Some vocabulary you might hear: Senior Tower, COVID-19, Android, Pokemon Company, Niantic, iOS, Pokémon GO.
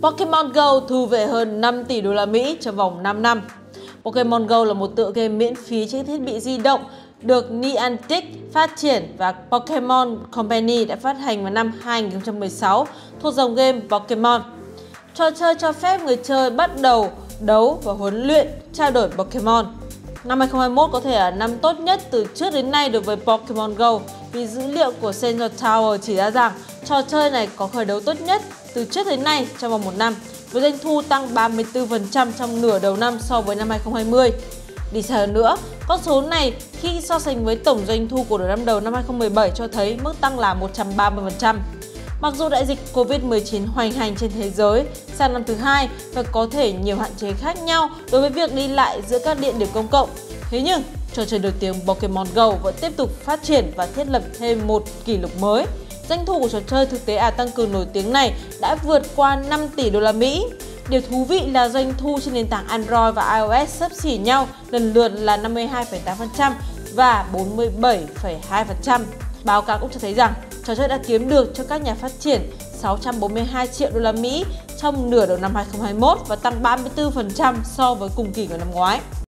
Pokemon GO thu về hơn 5 tỷ đô la Mỹ trong vòng 5 năm. Pokemon GO là một tựa game miễn phí trên thiết bị di động được Niantic phát triển và Pokemon Company đã phát hành vào năm 2016 thuộc dòng game Pokemon. Trò chơi cho phép người chơi bắt đầu đấu và huấn luyện, trao đổi Pokemon. Năm 2021 có thể là năm tốt nhất từ trước đến nay đối với Pokemon GO vì dữ liệu của Senior Tower chỉ ra rằng trò chơi này có khởi đầu tốt nhất từ trước đến nay trong vòng một năm, với doanh thu tăng 34% trong nửa đầu năm so với năm 2020. Đi xa hơn nữa, con số này khi so sánh với tổng doanh thu của nửa năm đầu năm 2017 cho thấy mức tăng là 130%. Mặc dù đại dịch COVID-19 hoành hành trên thế giới sang năm thứ hai và có thể nhiều hạn chế khác nhau đối với việc đi lại giữa các địa điểm công cộng, thế nhưng trò chơi nổi tiếng Pokemon GO vẫn tiếp tục phát triển và thiết lập thêm một kỷ lục mới. Doanh thu của trò chơi thực tế ảo tăng cường nổi tiếng này đã vượt qua 5 tỷ đô la Mỹ. Điều thú vị là doanh thu trên nền tảng Android và iOS xấp xỉ nhau, lần lượt là 52,8% và 47,2%. Báo cáo cũng cho thấy rằng trò chơi đã kiếm được cho các nhà phát triển 642 triệu đô la Mỹ trong nửa đầu năm 2021 và tăng 34% so với cùng kỳ của năm ngoái.